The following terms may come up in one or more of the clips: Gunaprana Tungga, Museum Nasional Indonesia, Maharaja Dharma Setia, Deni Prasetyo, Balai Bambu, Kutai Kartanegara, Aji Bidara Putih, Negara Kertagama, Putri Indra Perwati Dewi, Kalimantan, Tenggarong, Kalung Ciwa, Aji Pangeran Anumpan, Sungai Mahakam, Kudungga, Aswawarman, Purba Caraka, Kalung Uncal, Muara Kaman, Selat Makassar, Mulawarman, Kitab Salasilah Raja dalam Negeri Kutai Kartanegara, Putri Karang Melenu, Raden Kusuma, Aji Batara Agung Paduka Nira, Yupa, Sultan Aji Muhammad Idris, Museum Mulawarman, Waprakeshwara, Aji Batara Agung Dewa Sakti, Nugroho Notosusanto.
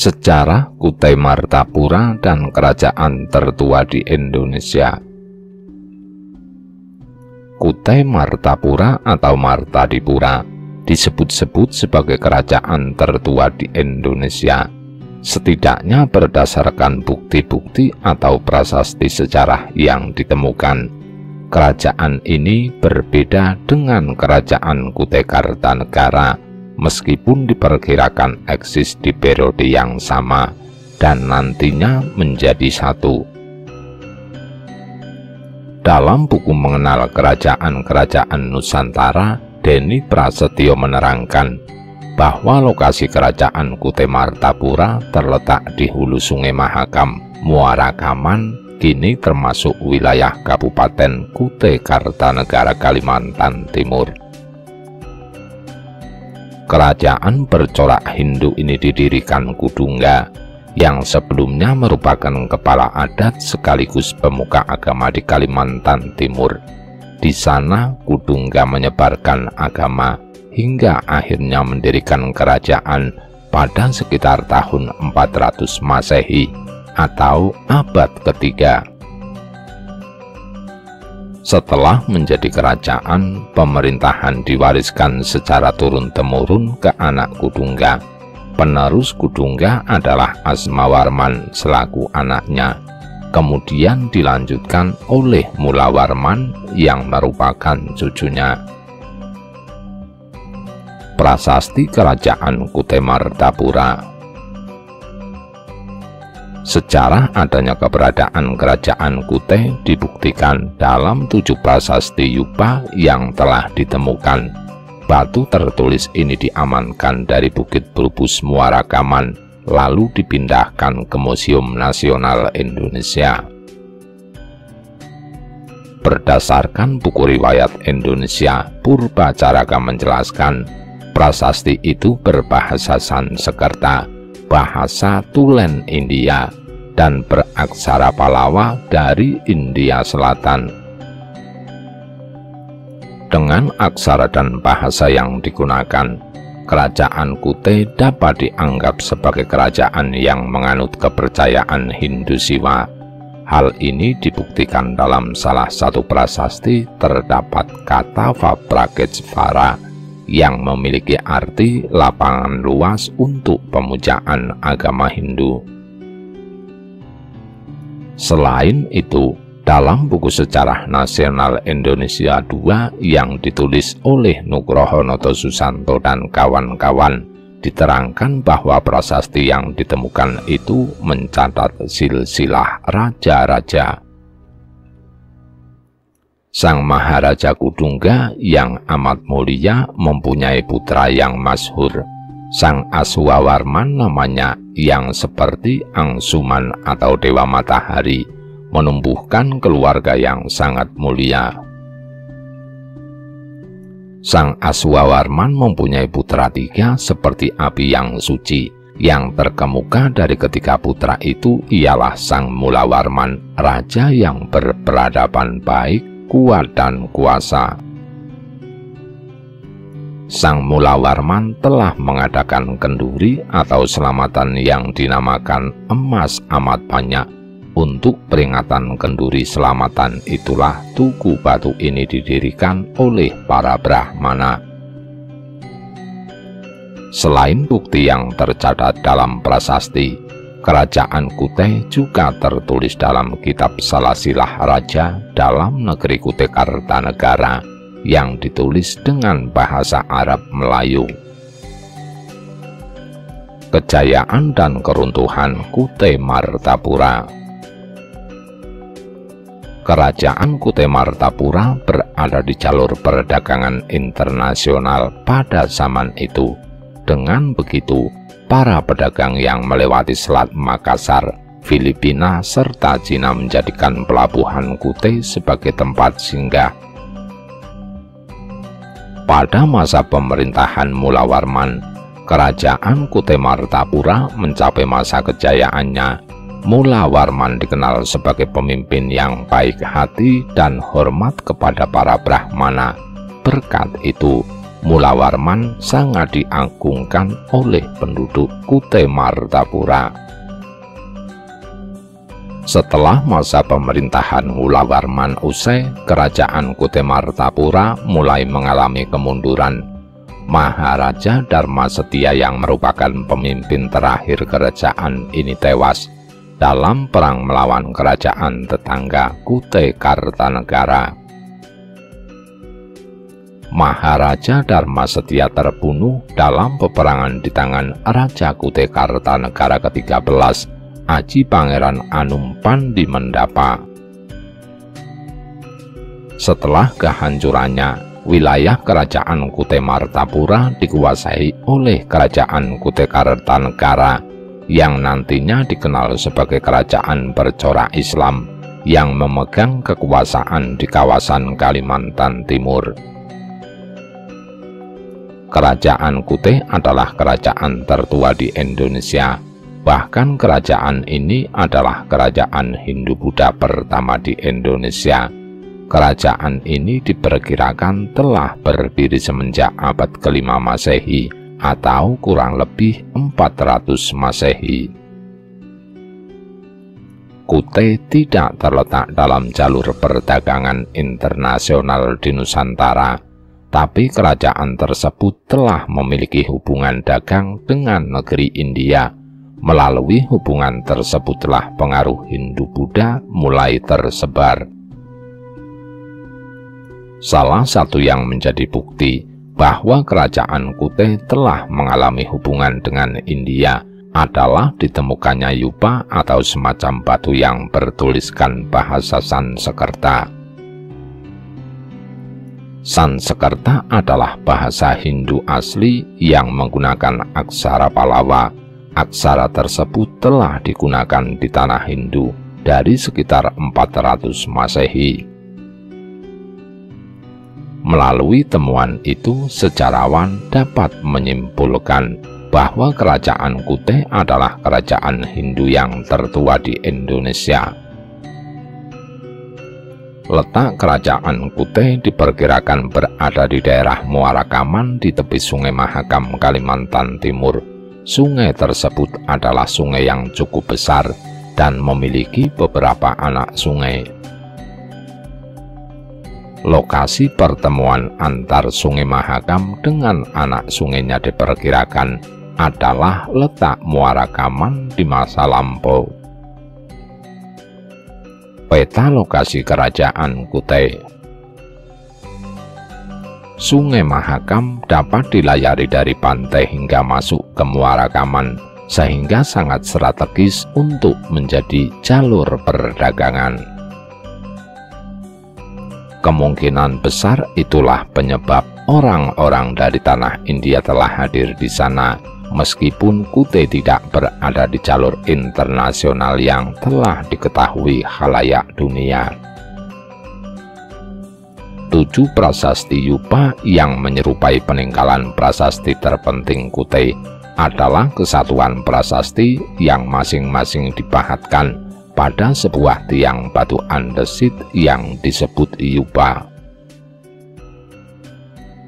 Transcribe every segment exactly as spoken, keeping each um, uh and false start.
sejarah Kutai Martapura dan kerajaan tertua di Indonesia. Kutai Martapura atau Martadipura disebut-sebut sebagai kerajaan tertua di Indonesia, setidaknya berdasarkan bukti-bukti atau prasasti sejarah yang ditemukan. Kerajaan ini berbeda dengan kerajaan Kutai Kartanegara, meskipun diperkirakan eksis di periode yang sama dan nantinya menjadi satu. Dalam buku mengenal kerajaan-kerajaan Nusantara, Deni Prasetyo menerangkan bahwa lokasi kerajaan Kutai Martapura terletak di hulu Sungai Mahakam, Muara Kaman, kini termasuk wilayah Kabupaten Kutai Kartanegara, Kalimantan Timur. Kerajaan bercorak Hindu ini didirikan Kudungga, yang sebelumnya merupakan kepala adat sekaligus pemuka agama di Kalimantan Timur. Di sana Kudungga menyebarkan agama hingga akhirnya mendirikan kerajaan pada sekitar tahun empat ratus Masehi atau abad ketiga. Setelah menjadi kerajaan, pemerintahan diwariskan secara turun-temurun ke anak Kudungga. Penerus Kudungga adalah Aswawarman selaku anaknya. Kemudian dilanjutkan oleh Mulawarman yang merupakan cucunya. Prasasti kerajaan Kutai Martapura. Sejarah adanya keberadaan kerajaan Kutai dibuktikan dalam tujuh prasasti Yupa yang telah ditemukan. Batu tertulis ini diamankan dari Bukit Brubus Muara Kaman, lalu dipindahkan ke Museum Nasional Indonesia. Berdasarkan buku riwayat Indonesia, Purba Caraka menjelaskan, prasasti itu berbahasa Sansekerta, bahasa Tulen India, dan beraksara Pallawa dari India Selatan. Dengan aksara dan bahasa yang digunakan, kerajaan Kutai dapat dianggap sebagai kerajaan yang menganut kepercayaan Hindu Siwa. Hal ini dibuktikan dalam salah satu prasasti terdapat kata Waprakeshwara yang memiliki arti lapangan luas untuk pemujaan agama Hindu. Selain itu, dalam buku Sejarah Nasional Indonesia dua yang ditulis oleh Nugroho Notosusanto dan kawan-kawan, diterangkan bahwa prasasti yang ditemukan itu mencatat silsilah raja-raja. Sang Maharaja Kudungga yang amat mulia mempunyai putra yang masyhur. Sang Aswawarman namanya, yang seperti angsuman atau dewa matahari, menumbuhkan keluarga yang sangat mulia. Sang Aswawarman mempunyai putra tiga seperti api yang suci. Yang terkemuka dari ketiga putra itu ialah Sang Mulawarman, raja yang berperadaban baik, kuat dan kuasa. Sang Mulawarman telah mengadakan kenduri atau selamatan yang dinamakan emas amat banyak. Untuk peringatan kenduri selamatan itulah tugu batu ini didirikan oleh para Brahmana. Selain bukti yang tercatat dalam prasasti, kerajaan Kutai juga tertulis dalam Kitab Salasilah Raja dalam Negeri Kutai Kartanegara, yang ditulis dengan bahasa Arab Melayu. Kejayaan dan keruntuhan Kutai Martapura. Kerajaan Kutai Martapura berada di jalur perdagangan internasional pada zaman itu. Dengan begitu, para pedagang yang melewati Selat Makassar, Filipina, serta Cina menjadikan pelabuhan Kutai sebagai tempat singgah. Pada masa pemerintahan Mulawarman, kerajaan Kutai Martapura mencapai masa kejayaannya. Mulawarman dikenal sebagai pemimpin yang baik hati dan hormat kepada para Brahmana. Berkat itu, Mulawarman sangat diagungkan oleh penduduk Kutai Martapura. Setelah masa pemerintahan Mulawarman usai, kerajaan Kutai Martapura mulai mengalami kemunduran. Maharaja Dharma Setia yang merupakan pemimpin terakhir kerajaan ini tewas dalam perang melawan kerajaan tetangga Kutai Kartanegara. Maharaja Dharma Setia terbunuh dalam peperangan di tangan Raja Kutai Kartanegara ke tiga belas, Aji Pangeran Anumpan di Mendapa. Setelah kehancurannya, wilayah kerajaan Kutai Martapura dikuasai oleh kerajaan Kutai Kartanegara yang nantinya dikenal sebagai kerajaan bercorak Islam yang memegang kekuasaan di kawasan Kalimantan Timur. Kerajaan Kutai adalah kerajaan tertua di Indonesia, bahkan kerajaan ini adalah kerajaan Hindu-Buddha pertama di Indonesia. Kerajaan ini diperkirakan telah berdiri semenjak abad kelima Masehi atau kurang lebih empat ratus Masehi. Kutai tidak terletak dalam jalur perdagangan internasional di Nusantara, tapi kerajaan tersebut telah memiliki hubungan dagang dengan negeri India. Melalui hubungan tersebutlah pengaruh Hindu-Buddha mulai tersebar. Salah satu yang menjadi bukti bahwa kerajaan Kutai telah mengalami hubungan dengan India adalah ditemukannya Yupa atau semacam batu yang bertuliskan bahasa Sansekerta. Sansekerta adalah bahasa Hindu asli yang menggunakan aksara Pallawa. Aksara tersebut telah digunakan di tanah Hindu dari sekitar empat ratus Masehi. Melalui temuan itu, sejarawan dapat menyimpulkan bahwa kerajaan Kutai adalah kerajaan Hindu yang tertua di Indonesia. Letak kerajaan Kutai diperkirakan berada di daerah Muara Kaman di tepi Sungai Mahakam, Kalimantan Timur. Sungai tersebut adalah sungai yang cukup besar dan memiliki beberapa anak sungai. Lokasi pertemuan antar Sungai Mahakam dengan anak sungainya diperkirakan adalah letak Muara Kaman di masa lampau. Peta lokasi kerajaan Kutai. Sungai Mahakam dapat dilayari dari pantai hingga masuk ke Muara Kaman, sehingga sangat strategis untuk menjadi jalur perdagangan. Kemungkinan besar itulah penyebab orang-orang dari tanah India telah hadir di sana, meskipun Kutai tidak berada di jalur internasional yang telah diketahui khalayak dunia. Tujuh prasasti Yupa yang menyerupai peninggalan prasasti terpenting Kutai adalah kesatuan prasasti yang masing-masing dipahatkan pada sebuah tiang batu andesit yang disebut Yupa.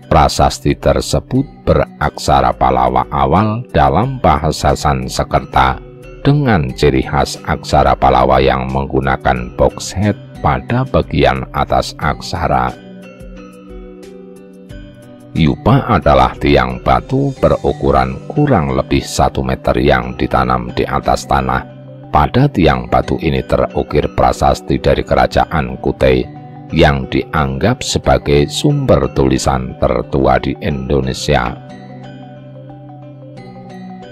Prasasti tersebut beraksara Pallawa awal dalam bahasa Sansekerta dengan ciri khas aksara Pallawa yang menggunakan box head pada bagian atas aksara. Yupa adalah tiang batu berukuran kurang lebih satu meter yang ditanam di atas tanah. Pada tiang batu ini terukir prasasti dari kerajaan Kutai yang dianggap sebagai sumber tulisan tertua di Indonesia.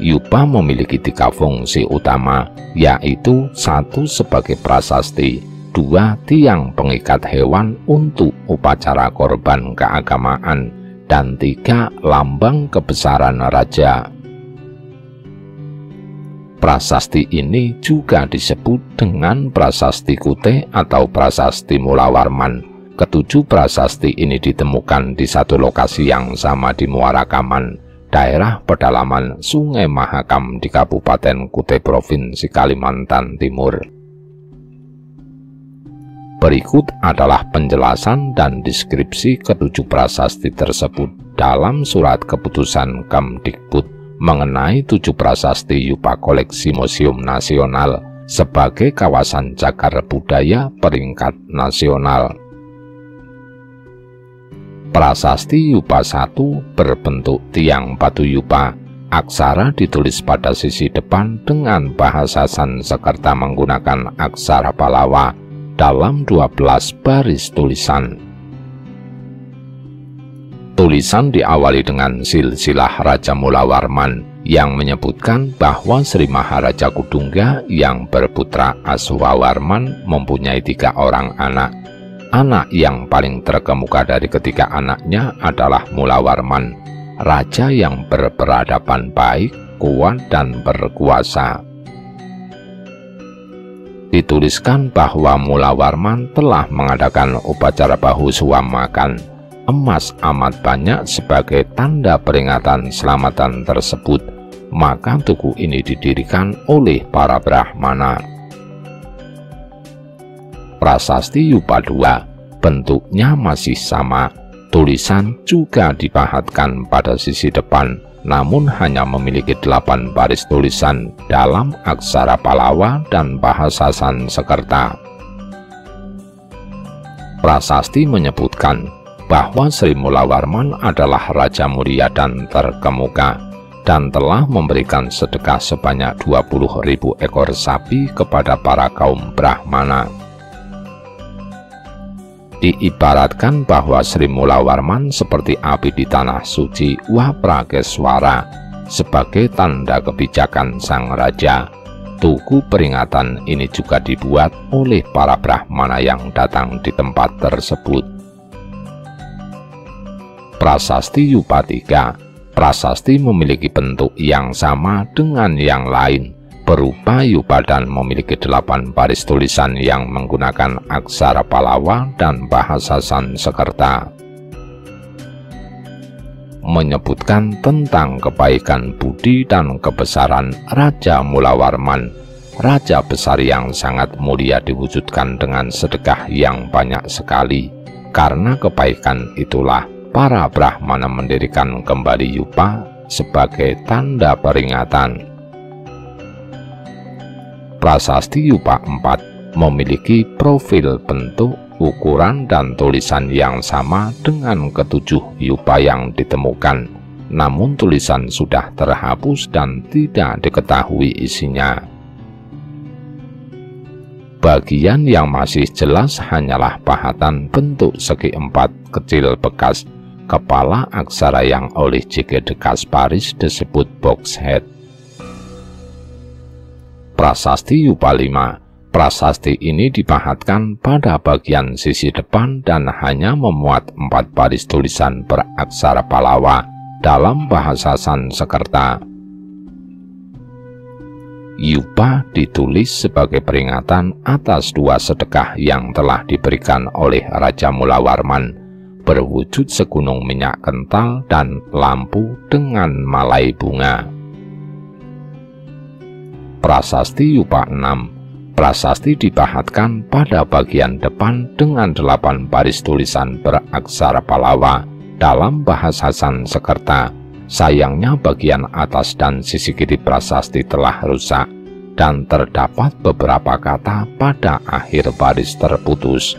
Yupa memiliki tiga fungsi utama, yaitu satu sebagai prasasti, dua tiang pengikat hewan untuk upacara korban keagamaan, dan tiga lambang kebesaran raja. Prasasti ini juga disebut dengan prasasti Kutai atau prasasti Mulawarman. Ketujuh prasasti ini ditemukan di satu lokasi yang sama di Muara Kaman, daerah pedalaman Sungai Mahakam di Kabupaten Kutai, Provinsi Kalimantan Timur. Berikut adalah penjelasan dan deskripsi ketujuh prasasti tersebut dalam surat keputusan Kamdikbud mengenai tujuh prasasti Yupa Koleksi Museum Nasional sebagai kawasan cagar budaya peringkat nasional. Prasasti Yupa satu berbentuk tiang batu Yupa. Aksara ditulis pada sisi depan dengan bahasa Sansekerta menggunakan aksara Pallawa dalam dua belas baris tulisan. Tulisan diawali dengan silsilah Raja Mulawarman yang menyebutkan bahwa Sri Maharaja Kudungga yang berputra Aswawarman mempunyai tiga orang anak. Anak yang paling terkemuka dari ketiga anaknya adalah Mulawarman, raja yang berperadaban baik, kuat, dan berkuasa. Dituliskan bahwa Mulawarman telah mengadakan upacara bahu suamakan emas amat banyak sebagai tanda peringatan selamatan tersebut, maka tugu ini didirikan oleh para Brahmana. Prasasti Yupa dua bentuknya masih sama. Tulisan juga dipahatkan pada sisi depan, namun hanya memiliki delapan baris tulisan dalam aksara Pallawa dan bahasa Sansekerta. Prasasti menyebutkan bahwa Sri Mulawarman adalah raja mulia dan terkemuka, dan telah memberikan sedekah sebanyak dua puluh ribu ekor sapi kepada para kaum Brahmana. Diibaratkan bahwa Sri Mulawarman seperti api di tanah suci Waprakeshwara sebagai tanda kebijakan sang raja. Tugu peringatan ini juga dibuat oleh para Brahmana yang datang di tempat tersebut. Prasasti Yupa tiga. Prasasti memiliki bentuk yang sama dengan yang lain, berupa Yupa dan memiliki delapan baris tulisan yang menggunakan aksara Pallawa dan bahasa Sansekerta. Menyebutkan tentang kebaikan budi dan kebesaran Raja Mulawarman, raja besar yang sangat mulia diwujudkan dengan sedekah yang banyak sekali. Karena kebaikan itulah para Brahmana mendirikan kembali Yupa sebagai tanda peringatan. Prasasti Yupa empat memiliki profil bentuk, ukuran, dan tulisan yang sama dengan ketujuh Yupa yang ditemukan, namun tulisan sudah terhapus dan tidak diketahui isinya. Bagian yang masih jelas hanyalah pahatan bentuk segi empat kecil bekas kepala aksara yang oleh J G Dekas Paris disebut box head. Prasasti Yupa lima. Prasasti ini dipahatkan pada bagian sisi depan dan hanya memuat empat baris tulisan beraksara Pallawa dalam bahasa Sansekerta. Yupa ditulis sebagai peringatan atas dua sedekah yang telah diberikan oleh Raja Mulawarman, berwujud segunung minyak kental dan lampu dengan malai bunga. Prasasti Yupa enam. Prasasti dipahatkan pada bagian depan dengan delapan baris tulisan beraksara Pallawa dalam bahasa Sansekerta. Sayangnya bagian atas dan sisi kiri prasasti telah rusak dan terdapat beberapa kata pada akhir baris terputus.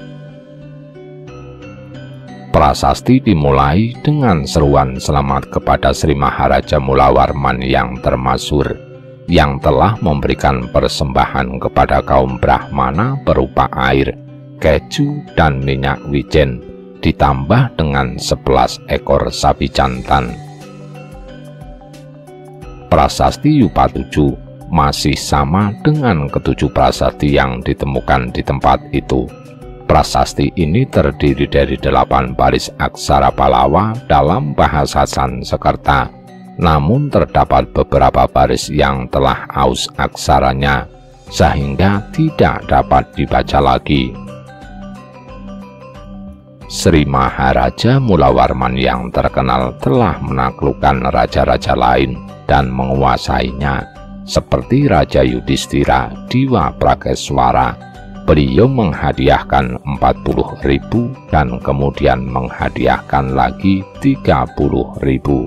Prasasti dimulai dengan seruan selamat kepada Sri Maharaja Mulawarman yang termasyhur, yang telah memberikan persembahan kepada kaum Brahmana berupa air, keju, dan minyak wijen, ditambah dengan sebelas ekor sapi jantan. Prasasti Yupa tujuh masih sama dengan ketujuh prasasti yang ditemukan di tempat itu. Prasasti ini terdiri dari delapan baris aksara Pallawa dalam bahasa Sansekerta, namun terdapat beberapa baris yang telah aus aksaranya sehingga tidak dapat dibaca lagi. Sri Maharaja Mulawarman yang terkenal telah menaklukkan raja-raja lain dan menguasainya, seperti Raja Yudhistira di Waprakeshwara, beliau menghadiahkan empat puluh ribu dan kemudian menghadiahkan lagi tiga puluh ribu.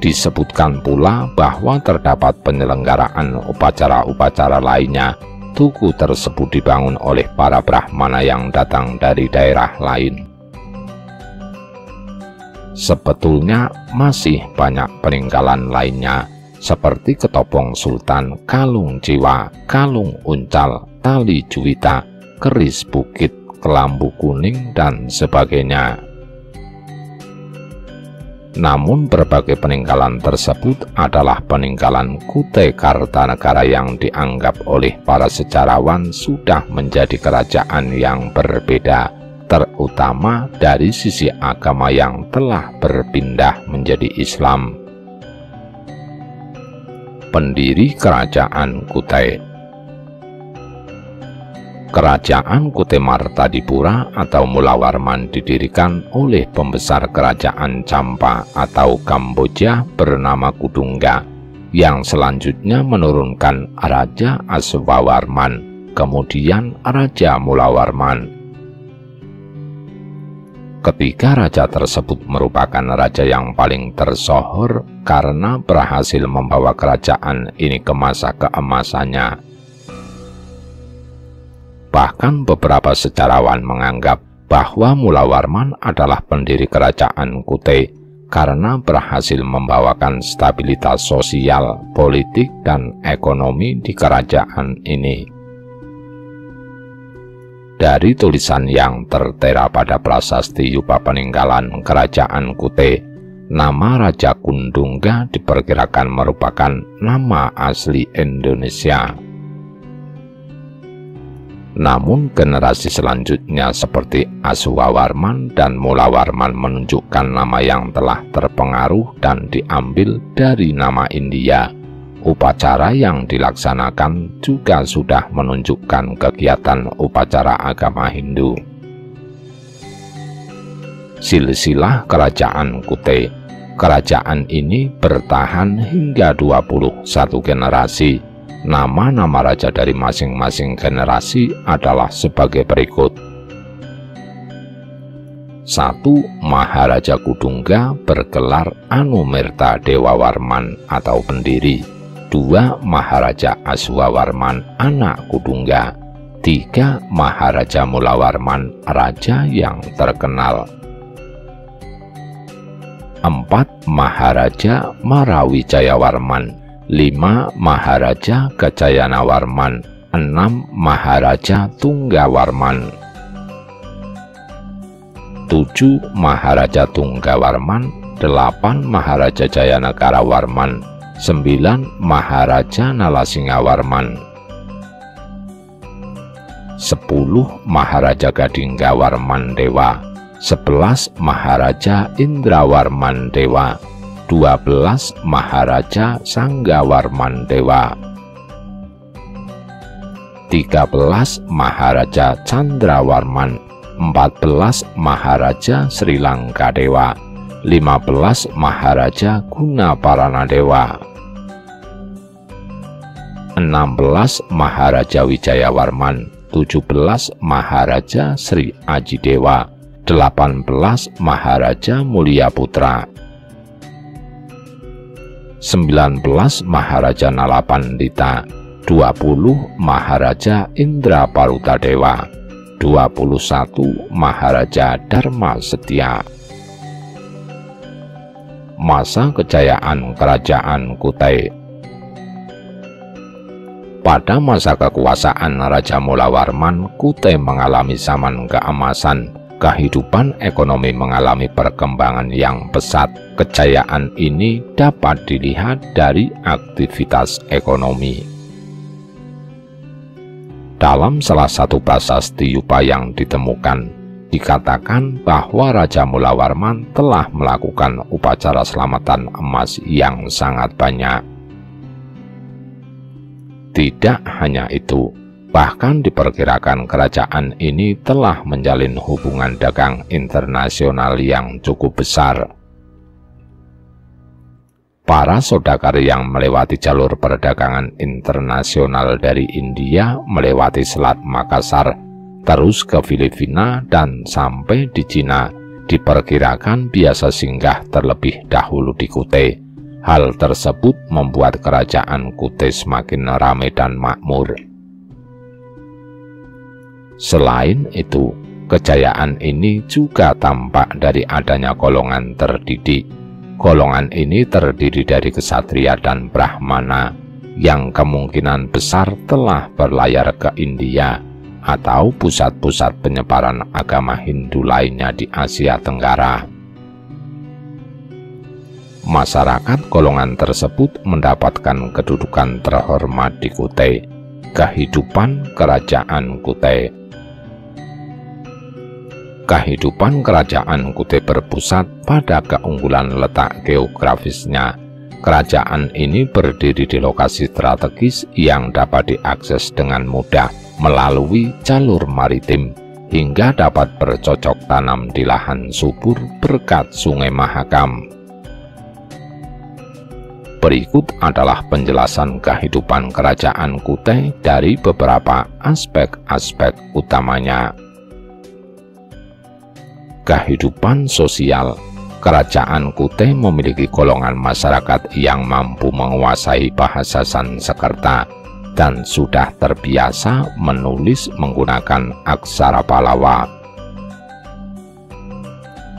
Disebutkan pula bahwa terdapat penyelenggaraan upacara-upacara lainnya. Tugu tersebut dibangun oleh para brahmana yang datang dari daerah lain. Sebetulnya masih banyak peninggalan lainnya, seperti ketopong sultan, kalung ciwa, kalung uncal, tali juwita, keris bukit, kelambu kuning, dan sebagainya. Namun berbagai peninggalan tersebut adalah peninggalan Kutai Kartanegara yang dianggap oleh para sejarawan sudah menjadi kerajaan yang berbeda, terutama dari sisi agama yang telah berpindah menjadi Islam. Pendiri Kerajaan Kutai. Kerajaan Kutai Martadipura atau Mulawarman didirikan oleh pembesar kerajaan Campa atau Kamboja bernama Kudungga, yang selanjutnya menurunkan Raja Aswawarman, kemudian Raja Mulawarman. Ketiga raja tersebut merupakan raja yang paling tersohor karena berhasil membawa kerajaan ini ke masa keemasannya. Bahkan beberapa sejarawan menganggap bahwa Mulawarman adalah pendiri kerajaan Kutai karena berhasil membawakan stabilitas sosial, politik, dan ekonomi di kerajaan ini. Dari tulisan yang tertera pada prasasti Yupa peninggalan kerajaan Kutai, nama Raja Kudungga diperkirakan merupakan nama asli Indonesia. Namun generasi selanjutnya seperti Aswawarman dan Mulawarman menunjukkan nama yang telah terpengaruh dan diambil dari nama India. Upacara yang dilaksanakan juga sudah menunjukkan kegiatan upacara agama Hindu. Silsilah Kerajaan Kutai. Kerajaan ini bertahan hingga dua puluh satu generasi. Nama-nama raja dari masing-masing generasi adalah sebagai berikut. satu. Maharaja Kudungga bergelar Anumerta Dewawarman atau pendiri. Dua. Maharaja Aswawarman anak Kudungga. Tiga. Maharaja Mulawarman raja yang terkenal. Empat. Maharaja Marawijayawarman. Lima. Maharaja Kajayanawarman. Enam. Maharaja Tunggawarman. Tujuh. Maharaja Tunggawarman. Delapan. Maharaja Jayanagarawarman. Sembilan. Maharaja Nalasingawarman. Sepuluh. Maharaja Gadinggawarman Dewa. Sebelas. Maharaja Indrawarman Dewa. Dua belas. Maharaja Sanggawarman Dewa. Tiga belas. Maharaja Chandrawarman. Empat belas. Maharaja Sri Lanka Dewa. Lima belas. Maharaja Gunaprana Dewa. Enam belas. Maharaja Wijayawarman. Tujuh belas. Maharaja Sri Aji Dewa. Delapan belas. Maharaja Mulia Putra. Sembilan belas. Maharaja Nalapandita. Dua puluh. Maharaja Indra Paruta Dewa. Dua puluh satu. Maharaja Dharma Setia. Masa kejayaan Kerajaan Kutai. Pada masa kekuasaan Raja Mulawarman, Kutai mengalami zaman keemasan. Kehidupan ekonomi mengalami perkembangan yang pesat. Kejayaan ini dapat dilihat dari aktivitas ekonomi. Dalam salah satu prasasti Yupa yang ditemukan, dikatakan bahwa Raja Mulawarman telah melakukan upacara selamatan emas yang sangat banyak. Tidak hanya itu, bahkan diperkirakan kerajaan ini telah menjalin hubungan dagang internasional yang cukup besar. Para saudagar yang melewati jalur perdagangan internasional dari India melewati Selat Makassar, terus ke Filipina dan sampai di Cina, diperkirakan biasa singgah terlebih dahulu di Kutai. Hal tersebut membuat kerajaan Kutai semakin ramai dan makmur. Selain itu, kejayaan ini juga tampak dari adanya golongan terdidik. Golongan ini terdiri dari kesatria dan brahmana yang kemungkinan besar telah berlayar ke India atau pusat-pusat penyebaran agama Hindu lainnya di Asia Tenggara. Masyarakat golongan tersebut mendapatkan kedudukan terhormat di Kutai. Kehidupan Kerajaan Kutai. Kehidupan Kerajaan Kutai berpusat pada keunggulan letak geografisnya. Kerajaan ini berdiri di lokasi strategis yang dapat diakses dengan mudah melalui jalur maritim, hingga dapat bercocok tanam di lahan subur berkat Sungai Mahakam. Berikut adalah penjelasan kehidupan Kerajaan Kutai dari beberapa aspek-aspek utamanya. Kehidupan sosial. Kerajaan Kutai memiliki golongan masyarakat yang mampu menguasai bahasa Sansekerta dan sudah terbiasa menulis menggunakan aksara Pallawa.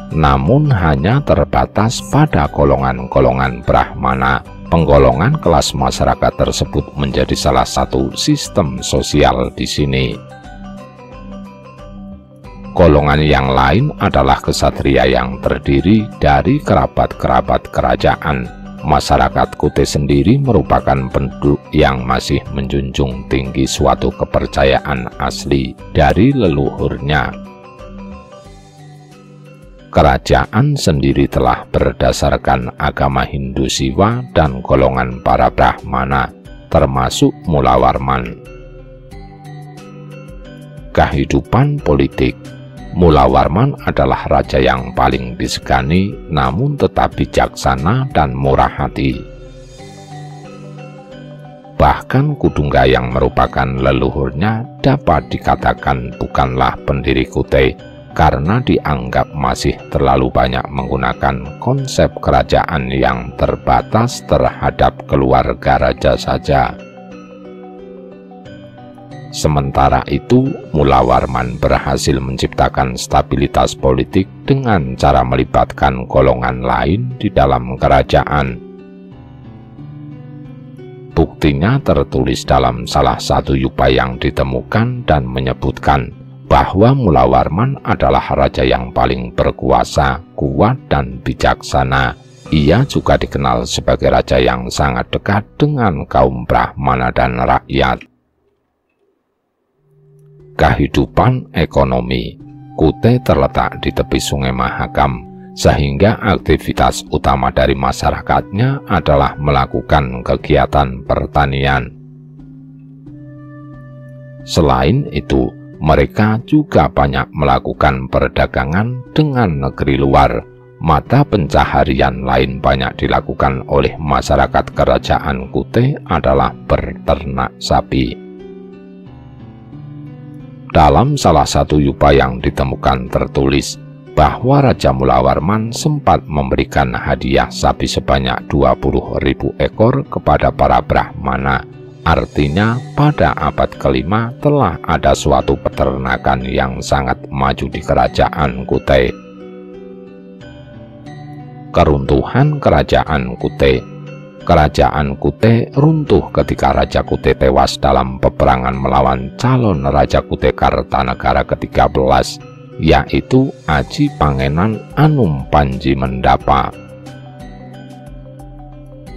Namun hanya terbatas pada golongan-golongan Brahmana. Penggolongan kelas masyarakat tersebut menjadi salah satu sistem sosial di sini. Golongan yang lain adalah kesatria yang terdiri dari kerabat-kerabat kerajaan. Masyarakat Kutai sendiri merupakan penduduk yang masih menjunjung tinggi suatu kepercayaan asli dari leluhurnya. Kerajaan sendiri telah berdasarkan agama Hindu Siwa dan golongan para Brahmana, termasuk Mulawarman. Kehidupan politik. Mulawarman adalah raja yang paling disegani, namun tetap bijaksana dan murah hati. Bahkan Kudungga yang merupakan leluhurnya dapat dikatakan bukanlah pendiri Kutai, karena dianggap masih terlalu banyak menggunakan konsep kerajaan yang terbatas terhadap keluarga raja saja. Sementara itu, Mulawarman berhasil menciptakan stabilitas politik dengan cara melibatkan golongan lain di dalam kerajaan. Buktinya tertulis dalam salah satu Yupa yang ditemukan dan menyebutkan bahwa Mulawarman adalah raja yang paling berkuasa, kuat, dan bijaksana. Ia juga dikenal sebagai raja yang sangat dekat dengan kaum Brahmana dan rakyat. Kehidupan ekonomi. Kutai terletak di tepi Sungai Mahakam, sehingga aktivitas utama dari masyarakatnya adalah melakukan kegiatan pertanian. Selain itu, mereka juga banyak melakukan perdagangan dengan negeri luar. Mata pencaharian lain banyak dilakukan oleh masyarakat kerajaan Kutai adalah berternak sapi. Dalam salah satu Yupa yang ditemukan tertulis bahwa Raja Mulawarman sempat memberikan hadiah sapi sebanyak dua puluh ribu ekor kepada para Brahmana. Artinya pada abad kelima telah ada suatu peternakan yang sangat maju di kerajaan Kutai. Keruntuhan kerajaan Kutai. Kerajaan Kutai runtuh ketika Raja Kutai tewas dalam peperangan melawan calon Raja Kutai Kartanegara ke tiga belas, yaitu Aji Pangeran Anumpan.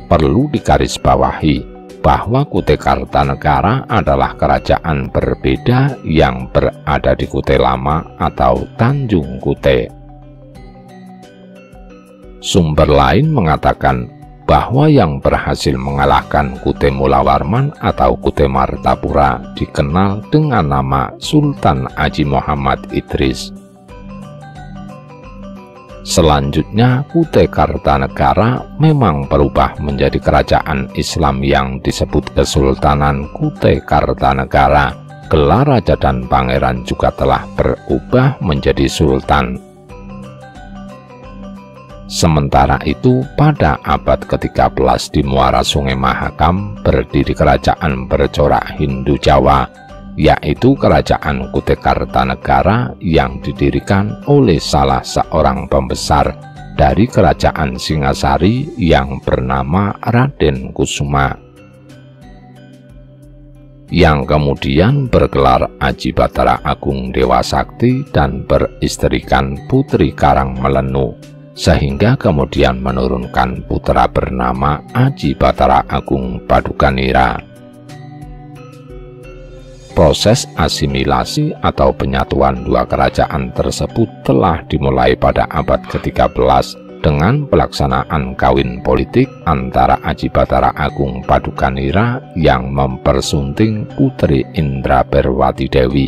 Perlu digarisbawahi bahwa Kutai Kartanegara adalah kerajaan berbeda yang berada di Kutai Lama atau Tanjung Kutai. Sumber lain mengatakan bahwa yang berhasil mengalahkan Kutai Mulawarman atau Kutai Martapura dikenal dengan nama Sultan Aji Muhammad Idris. Selanjutnya, Kutai Kartanegara memang berubah menjadi kerajaan Islam yang disebut Kesultanan Kutai Kartanegara. Gelar raja dan pangeran juga telah berubah menjadi sultan. Sementara itu, pada abad ke tiga belas di Muara Sungai Mahakam berdiri kerajaan bercorak Hindu Jawa, yaitu Kerajaan Kutai Kartanegara yang didirikan oleh salah seorang pembesar dari Kerajaan Singasari yang bernama Raden Kusuma, yang kemudian bergelar Aji Batara Agung Dewa Sakti dan beristrikan Putri Karang Melenu, sehingga kemudian menurunkan putra bernama Aji Batara Agung Paduka Nira. Proses asimilasi atau penyatuan dua kerajaan tersebut telah dimulai pada abad ke tiga belas dengan pelaksanaan kawin politik antara Aji Batara Agung Paduka Nira yang mempersunting Putri Indra Perwati Dewi,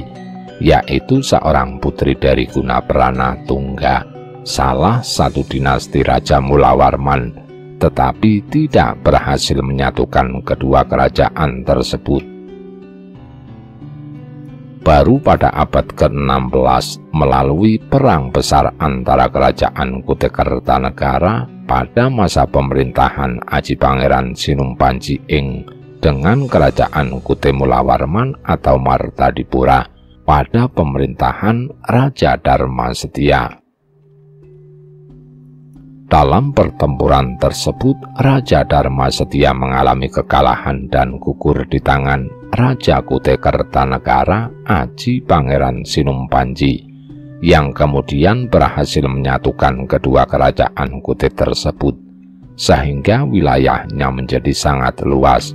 yaitu seorang putri dari Gunaprana Tungga, salah satu dinasti Raja Mulawarman, tetapi tidak berhasil menyatukan kedua kerajaan tersebut. Baru pada abad ke enam belas, melalui perang besar antara kerajaan Kutai Kartanegara pada masa pemerintahan Aji Pangeran Sinumpanji Ing dengan kerajaan Kutai Mulawarman atau Martadipura pada pemerintahan Raja Dharma Setia. Dalam pertempuran tersebut, Raja Dharma Setia mengalami kekalahan dan gugur di tangan Raja Kutai Kartanegara Aji Pangeran Sinumpanji, yang kemudian berhasil menyatukan kedua kerajaan Kutai tersebut, sehingga wilayahnya menjadi sangat luas.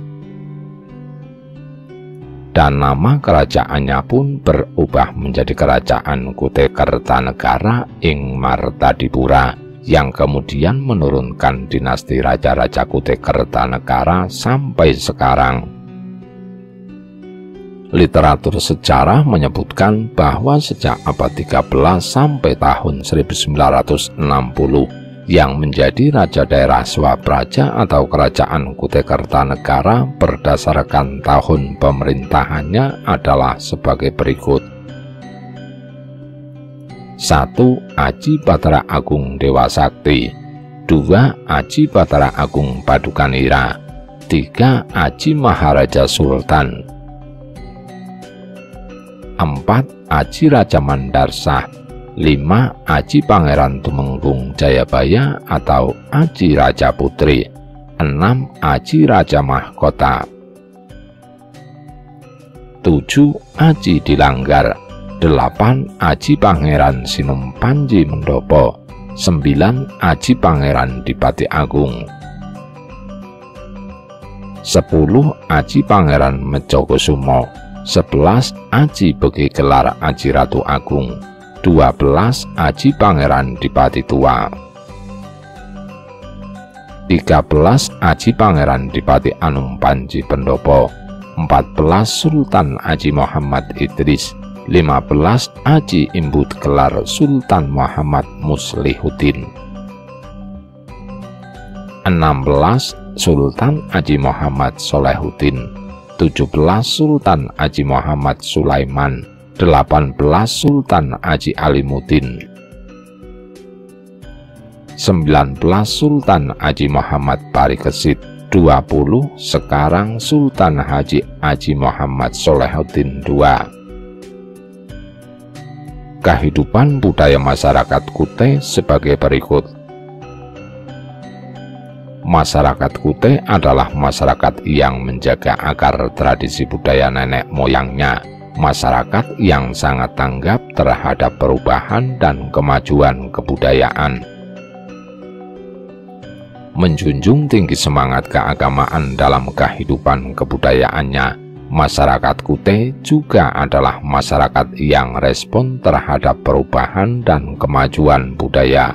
Dan nama kerajaannya pun berubah menjadi Kerajaan Kutai Kartanegara Ing Martadipura, yang kemudian menurunkan dinasti Raja-Raja Kutai Kartanegara sampai sekarang. Literatur sejarah menyebutkan bahwa sejak abad tiga belas sampai tahun seribu sembilan ratus enam puluh, yang menjadi Raja Daerah Swapraja atau Kerajaan Kutai Kartanegara berdasarkan tahun pemerintahannya adalah sebagai berikut. Satu, Aji Batara Agung Dewa Sakti. Dua, Aji Batara Agung Paduka Nira. Tiga, Aji Maharaja Sultan. Empat, Aji Raja Mandarsah. Lima, Aji Pangeran Tumenggung Jayabaya atau Aji Raja Putri. Enam, Aji Raja Mahkota. Tujuh, Aji Dilanggar. Delapan, Aji Pangeran Sinumpanji Mendopo. Sembilan, Aji Pangeran Dipati Agung. Sepuluh, Aji Pangeran Mejogosumo. Sebelas, Aji Begi Gelar Aji Ratu Agung. Dua belas, Aji Pangeran Dipati Tua. Tiga belas, Aji Pangeran Dipati Anumpanji Pendopo. Empat belas, Sultan Aji Muhammad Idris. Lima belas, Aji Imbut Gelar Sultan Muhammad Muslihuddin. Enam belas, Sultan Aji Muhammad Solehuddin. Tujuh belas, Sultan Aji Muhammad Sulaiman. Delapan belas, Sultan Aji Alimuddin. Sembilan belas, Sultan Aji Muhammad Parikesit. Dua puluh, sekarang Sultan Haji Aji Muhammad Solehuddin kedua. Kehidupan budaya masyarakat Kutai sebagai berikut. Masyarakat Kutai adalah masyarakat yang menjaga akar tradisi budaya nenek moyangnya, masyarakat yang sangat tanggap terhadap perubahan dan kemajuan kebudayaan, menjunjung tinggi semangat keagamaan dalam kehidupan kebudayaannya. Masyarakat Kutai juga adalah masyarakat yang respon terhadap perubahan dan kemajuan budaya.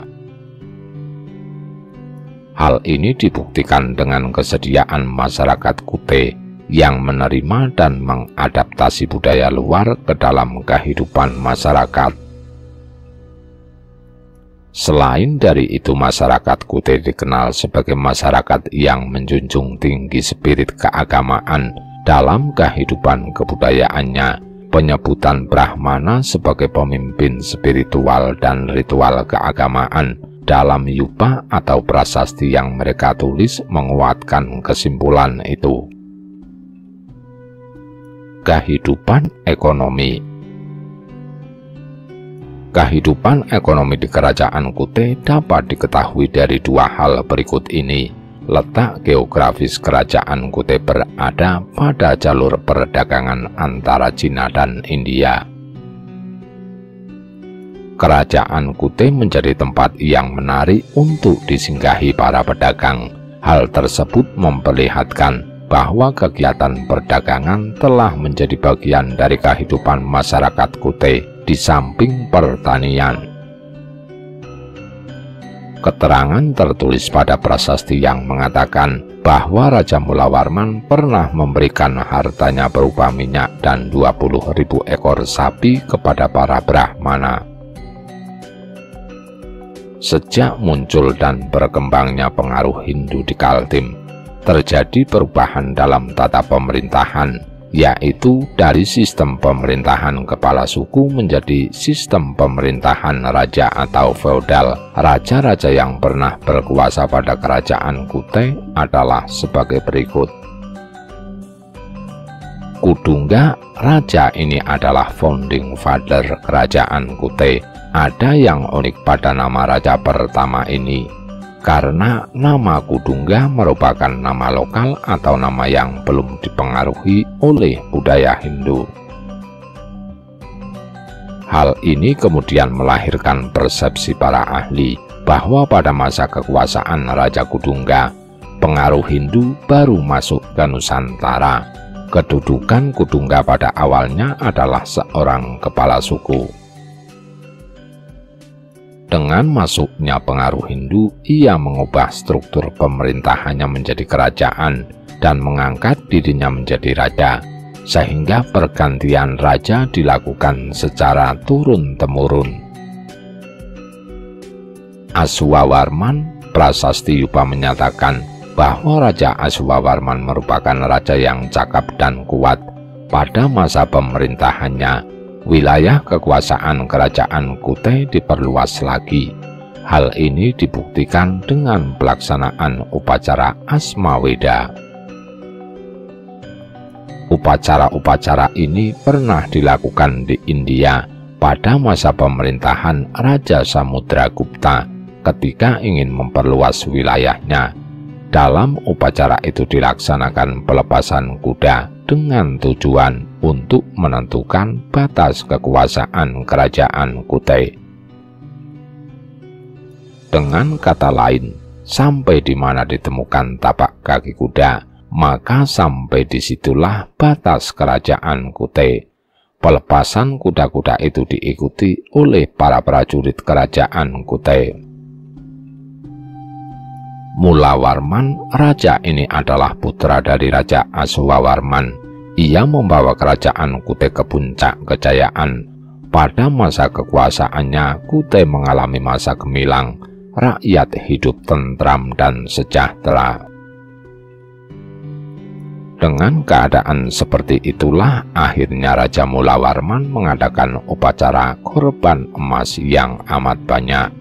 Hal ini dibuktikan dengan kesediaan masyarakat Kutai yang menerima dan mengadaptasi budaya luar ke dalam kehidupan masyarakat. Selain dari itu, masyarakat Kutai dikenal sebagai masyarakat yang menjunjung tinggi spirit keagamaan dalam kehidupan kebudayaannya. Penyebutan Brahmana sebagai pemimpin spiritual dan ritual keagamaan dalam Yupa atau prasasti yang mereka tulis menguatkan kesimpulan itu. Kehidupan ekonomi. Kehidupan ekonomi di Kerajaan Kutai dapat diketahui dari dua hal berikut ini. Letak geografis Kerajaan Kutai berada pada jalur perdagangan antara Cina dan India. Kerajaan Kutai menjadi tempat yang menarik untuk disinggahi para pedagang. Hal tersebut memperlihatkan bahwa kegiatan perdagangan telah menjadi bagian dari kehidupan masyarakat Kutai. Di samping pertanian, keterangan tertulis pada prasasti yang mengatakan bahwa Raja Mulawarman pernah memberikan hartanya berupa minyak dan dua puluh ribu ekor sapi kepada para Brahmana. Sejak muncul dan berkembangnya pengaruh Hindu di Kaltim, terjadi perubahan dalam tata pemerintahan, yaitu dari sistem pemerintahan kepala suku menjadi sistem pemerintahan raja atau feodal. Raja-raja yang pernah berkuasa pada Kerajaan Kutai adalah sebagai berikut. Kudungga, raja ini adalah founding father Kerajaan Kutai. Ada yang unik pada nama raja pertama ini, karena nama Kudungga merupakan nama lokal atau nama yang belum dipengaruhi oleh budaya Hindu. Hal ini kemudian melahirkan persepsi para ahli bahwa pada masa kekuasaan Raja Kudungga, pengaruh Hindu baru masuk ke Nusantara. Kedudukan Kudungga pada awalnya adalah seorang kepala suku. Dengan masuknya pengaruh Hindu, ia mengubah struktur pemerintahannya menjadi kerajaan dan mengangkat dirinya menjadi raja, sehingga pergantian raja dilakukan secara turun-temurun. Aswawarman, prasasti Yupa menyatakan bahwa Raja Aswawarman merupakan raja yang cakap dan kuat. Pada masa pemerintahannya, wilayah kekuasaan Kerajaan Kutai diperluas lagi. Hal ini dibuktikan dengan pelaksanaan upacara Asmaweda. Upacara-upacara ini pernah dilakukan di India pada masa pemerintahan Raja Samudragupta ketika ingin memperluas wilayahnya. Dalam upacara itu dilaksanakan pelepasan kuda dengan tujuan untuk menentukan batas kekuasaan Kerajaan Kutai. Dengan kata lain, sampai di mana ditemukan tapak kaki kuda, maka sampai disitulah batas Kerajaan Kutai. Pelepasan kuda-kuda itu diikuti oleh para prajurit Kerajaan Kutai. Mulawarman, raja ini adalah putra dari Raja Aswawarman. Ia membawa Kerajaan Kutai ke puncak kejayaan. Pada masa kekuasaannya, Kutai mengalami masa gemilang. Rakyat hidup tentram dan sejahtera. Dengan keadaan seperti itulah akhirnya Raja Mulawarman mengadakan upacara korban emas yang amat banyak.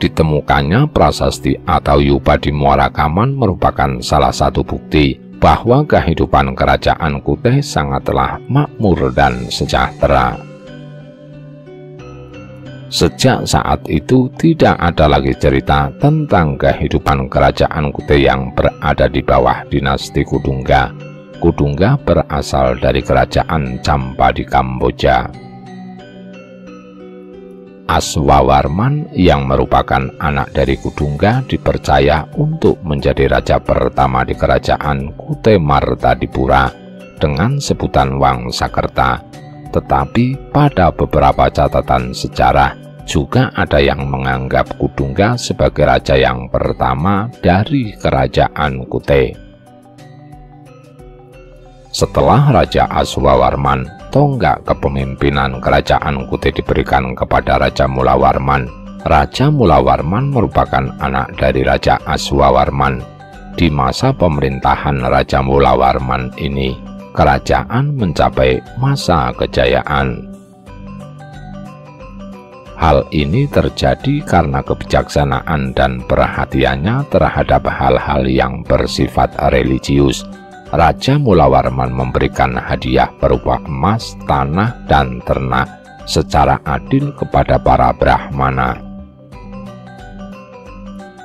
Ditemukannya prasasti atau Yupa di Muara Kaman merupakan salah satu bukti bahwa kehidupan Kerajaan Kutai sangatlah makmur dan sejahtera. Sejak saat itu tidak ada lagi cerita tentang kehidupan Kerajaan Kutai yang berada di bawah dinasti Kudungga. Kudungga berasal dari Kerajaan Champa di Kamboja. Aswawarman yang merupakan anak dari Kudungga dipercaya untuk menjadi raja pertama di Kerajaan Kutai Martadipura dengan sebutan Wangsakerta. Tetapi pada beberapa catatan sejarah juga ada yang menganggap Kudungga sebagai raja yang pertama dari Kerajaan Kutai. Setelah Raja Aswawarman, tonggak kepemimpinan kerajaan Kutai diberikan kepada Raja Mulawarman. Raja Mulawarman merupakan anak dari Raja Aswawarman. Di masa pemerintahan Raja Mulawarman ini, kerajaan mencapai masa kejayaan. Hal ini terjadi karena kebijaksanaan dan perhatiannya terhadap hal-hal yang bersifat religius. Raja Mulawarman memberikan hadiah berupa emas, tanah, dan ternak secara adil kepada para Brahmana.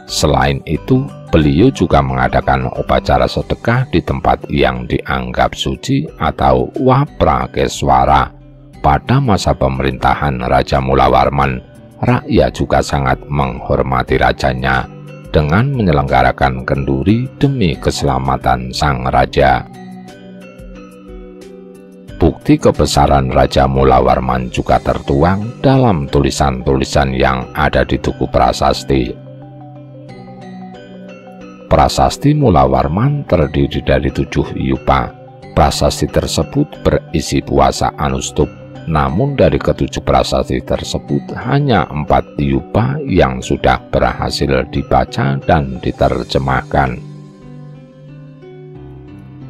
Selain itu, beliau juga mengadakan upacara sedekah di tempat yang dianggap suci atau Waprakeshwara. Pada masa pemerintahan Raja Mulawarman, rakyat juga sangat menghormati rajanya dengan menyelenggarakan kenduri demi keselamatan sang raja. Bukti kebesaran Raja Mulawarman juga tertuang dalam tulisan-tulisan yang ada di Tugu Prasasti. Prasasti Mulawarman terdiri dari tujuh yupa. Prasasti tersebut berisi puasa anustup. Namun dari ketujuh prasasti tersebut hanya empat yupa yang sudah berhasil dibaca dan diterjemahkan.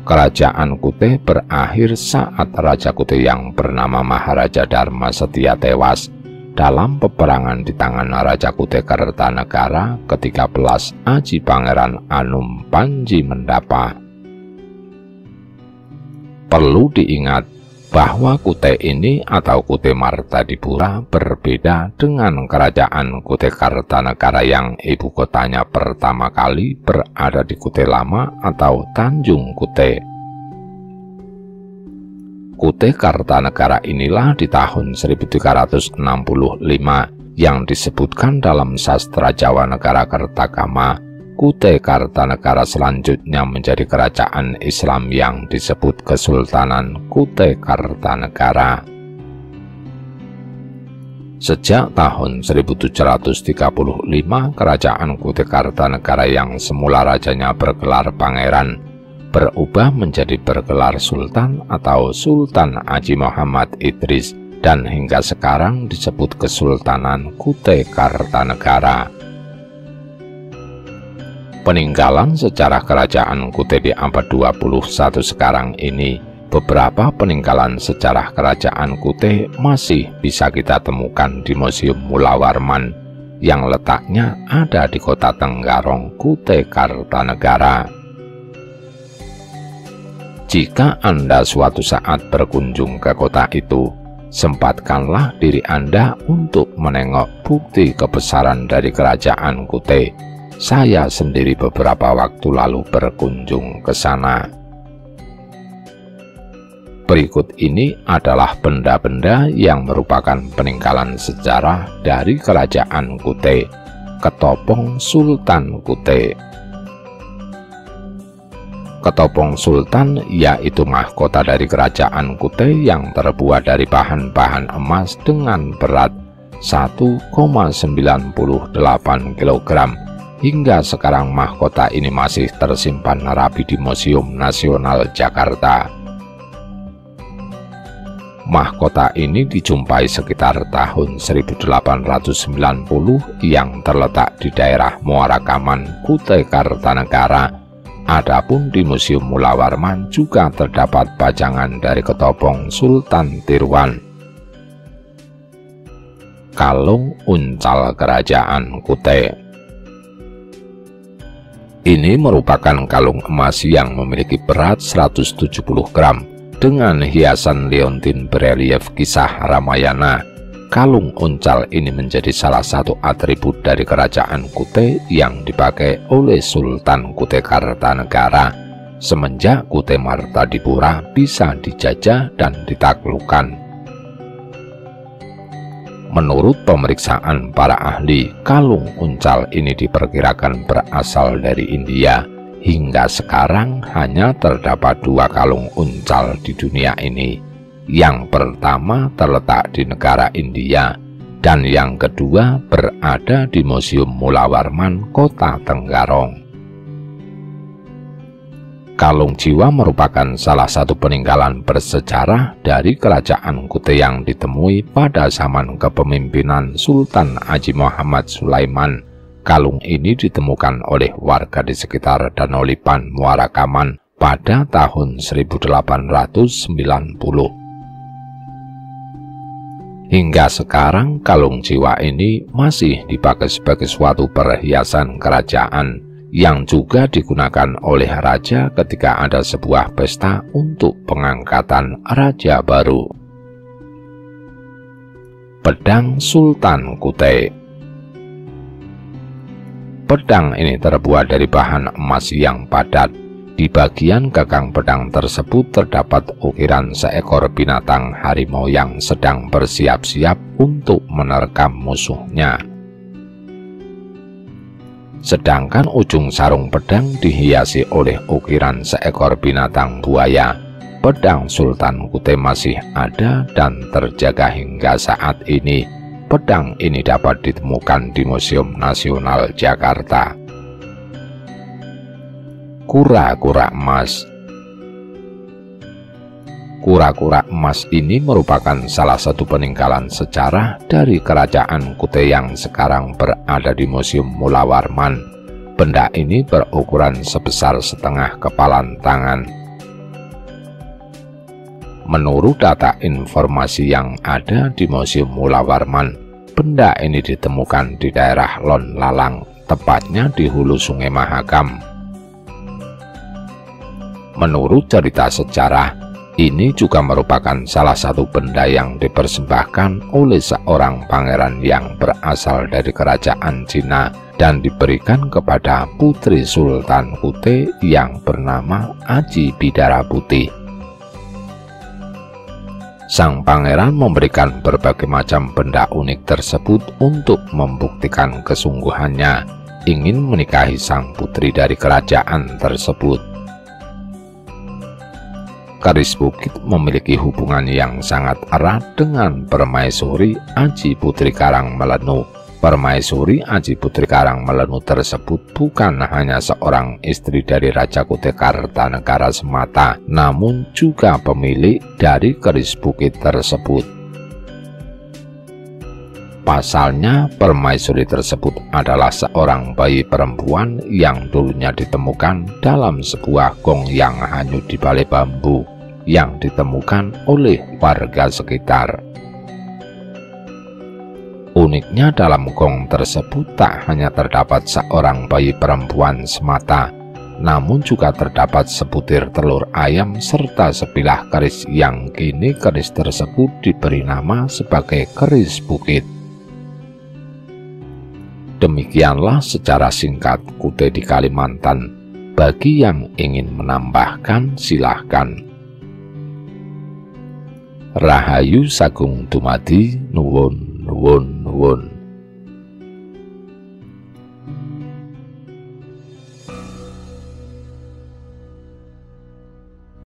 Kerajaan Kutai berakhir saat Raja Kutai yang bernama Maharaja Dharma Setia tewas dalam peperangan di tangan Raja Kutai Kartanegara ke tiga belas Aji Pangeran Anumpan Jimendapa. Perlu diingat bahwa Kutai ini atau Kutai Martadipura berbeda dengan kerajaan Kutai Kartanegara yang ibu kotanya pertama kali berada di Kutai Lama atau Tanjung Kutai. Kutai Kartanegara inilah di tahun seribu tiga ratus enam puluh lima yang disebutkan dalam sastra Jawa Negara Kertagama. Kutai Kartanegara selanjutnya menjadi kerajaan Islam yang disebut Kesultanan Kutai Kartanegara. Sejak tahun seribu tujuh ratus tiga puluh lima, kerajaan Kutai Kartanegara yang semula rajanya bergelar pangeran berubah menjadi bergelar sultan atau Sultan Aji Muhammad Idris dan hingga sekarang disebut Kesultanan Kutai Kartanegara. Peninggalan sejarah kerajaan Kutai di abad dua puluh satu sekarang ini, beberapa peninggalan sejarah kerajaan Kutai masih bisa kita temukan di Museum Mulawarman yang letaknya ada di kota Tenggarong, Kutai Kartanegara. Jika Anda suatu saat berkunjung ke kota itu, sempatkanlah diri Anda untuk menengok bukti kebesaran dari kerajaan Kutai. Saya sendiri beberapa waktu lalu berkunjung ke sana. Berikut ini adalah benda-benda yang merupakan peninggalan sejarah dari kerajaan Kutai. Ketopong Sultan Kutai. Ketopong Sultan yaitu mahkota dari kerajaan Kutai yang terbuat dari bahan-bahan emas dengan berat satu koma sembilan delapan kilogram. Hingga sekarang mahkota ini masih tersimpan rapi di Museum Nasional Jakarta. Mahkota ini dijumpai sekitar tahun seribu delapan ratus sembilan puluh yang terletak di daerah Muara Kaman, Kutai Kartanegara. Adapun di Museum Mulawarman juga terdapat pajangan dari ketopong Sultan Tirwan. Kalung Uncal Kerajaan Kutai. Ini merupakan kalung emas yang memiliki berat seratus tujuh puluh gram dengan hiasan liontin berelief kisah Ramayana. Kalung uncal ini menjadi salah satu atribut dari kerajaan Kutai yang dipakai oleh Sultan Kutai Kartanegara semenjak Kutai Martadipura bisa dijajah dan ditaklukkan. Menurut pemeriksaan para ahli, kalung uncal ini diperkirakan berasal dari India. Hingga sekarang hanya terdapat dua kalung uncal di dunia ini. Yang pertama terletak di negara India, dan yang kedua berada di Museum Mulawarman, Kota Tenggarong. Kalung Ciwa merupakan salah satu peninggalan bersejarah dari kerajaan Kutai yang ditemui pada zaman kepemimpinan Sultan Aji Muhammad Sulaiman. Kalung ini ditemukan oleh warga di sekitar Danau Lipan, Muara Kaman pada tahun seribu delapan ratus sembilan puluh. Hingga sekarang, kalung Ciwa ini masih dipakai sebagai suatu perhiasan kerajaan yang juga digunakan oleh raja ketika ada sebuah pesta untuk pengangkatan raja baru. Pedang Sultan Kutai. Pedang ini terbuat dari bahan emas yang padat. Di bagian gagang pedang tersebut terdapat ukiran seekor binatang harimau yang sedang bersiap-siap untuk menerkam musuhnya. Sedangkan ujung sarung pedang dihiasi oleh ukiran seekor binatang buaya. Pedang Sultan Kutai masih ada dan terjaga hingga saat ini. Pedang ini dapat ditemukan di Museum Nasional Jakarta. Kura-kura emas. Kura-kura emas ini merupakan salah satu peninggalan sejarah dari kerajaan Kutai yang sekarang berada di Museum Mulawarman. Benda ini berukuran sebesar setengah kepalan tangan. Menurut data informasi yang ada di Museum Mulawarman, benda ini ditemukan di daerah Lon Lalang, tepatnya di hulu Sungai Mahakam. Menurut cerita sejarah, ini juga merupakan salah satu benda yang dipersembahkan oleh seorang pangeran yang berasal dari kerajaan Cina dan diberikan kepada putri Sultan Kutai yang bernama Aji Bidara Putih. Sang pangeran memberikan berbagai macam benda unik tersebut untuk membuktikan kesungguhannya ingin menikahi sang putri dari kerajaan tersebut. Keris bukit memiliki hubungan yang sangat erat dengan permaisuri Aji Putri Karang Melenu. Permaisuri Aji Putri Karang Melenu tersebut bukan hanya seorang istri dari Raja Kutai Kartanegara semata, namun juga pemilik dari keris bukit tersebut. Pasalnya, permaisuri tersebut adalah seorang bayi perempuan yang dulunya ditemukan dalam sebuah gong yang hanyut di Balai Bambu yang ditemukan oleh warga sekitar. Uniknya, dalam gong tersebut tak hanya terdapat seorang bayi perempuan semata, namun juga terdapat sebutir telur ayam serta sebilah keris yang kini keris tersebut diberi nama sebagai keris bukit. Demikianlah secara singkat Kutai di Kalimantan. Bagi yang ingin menambahkan, silahkan. Rahayu Sagung Dumadi Nuwun Nuwun Nuwun.